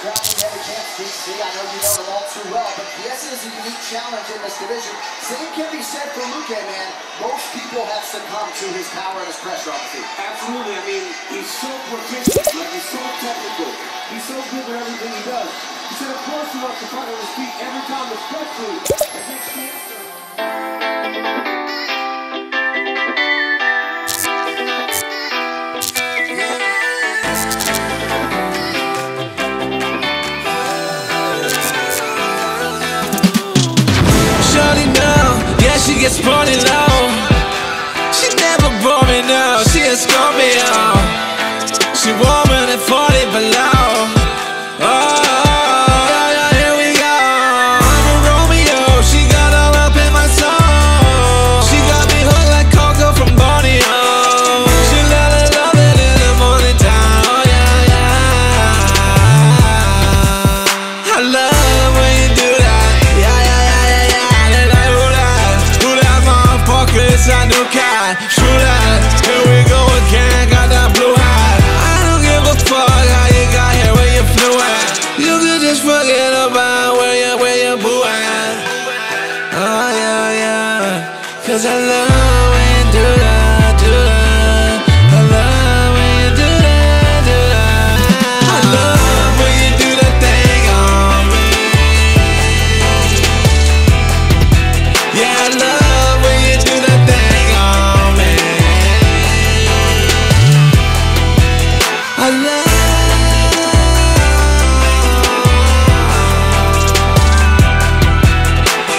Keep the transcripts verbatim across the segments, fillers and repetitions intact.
Grappling head against D C. I know you know them all too well, but yes, it is a unique challenge in this division. Same can be said for Luque, man. Most people have succumbed to his power and his pressure on the feet. Absolutely. I mean, he's so proficient. Like, he's so technical. He's so good at everything he does. He said, of course, he wants to fight on his feet every time, especially against cancer. She gets running low. She never bore me now. She a Scorpio. She warmer than forty below. Oh, yeah, yeah, here we go. I'm a Romeo. She got all up in my soul. She got me hooked like Coco from Borneo. She love it, love it in the morning time. Oh, yeah, yeah. I love when you do that. Yeah, yeah, yeah, yeah, yeah. They like who that? Who that motherfucker? It's a new cat. Shoot that. Here we go again. Got that blue hat. I don't give a fuck how you got here, where you flew at. You could just forget about where you, where you boo at. Oh, yeah, yeah. Cause I love when you do that, do that. I love when you do that, do that. I love when you do that thing on me. Yeah, I love when you do that thing on me. I love.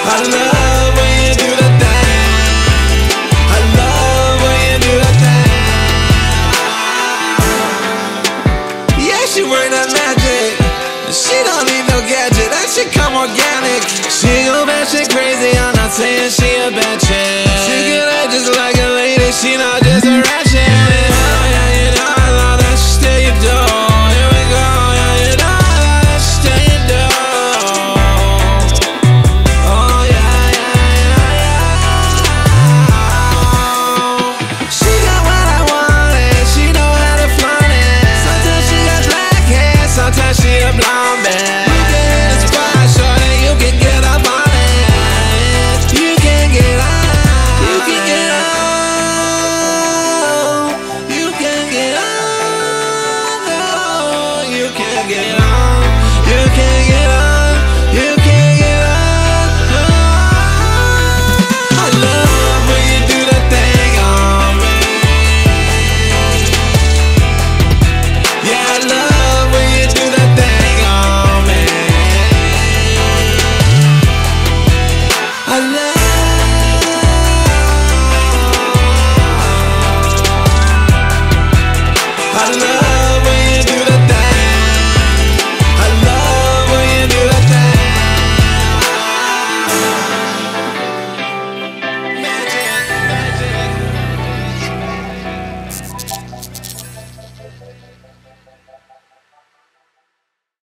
I love when you do that thing. I love when you do that thing. Yeah, she wearing that magic. She don't need no gadget. That shit come organic. She go batshit crazy. I'm not saying she a bad chick. She get up just like a lady. She not just a ratchet. Oh, yeah, you know I love that shit that you do. Here we go. Yeah, you know I love that shit that you do. Oh, yeah, yeah, yeah, yeah. She got what I wanted. She know how to flaunt it. Sometimes she got black hair. Sometimes she a blonde bitch. You can hit the spot, shorty. You can get up on it. You can get out. You can get out. You can get out. You can get out.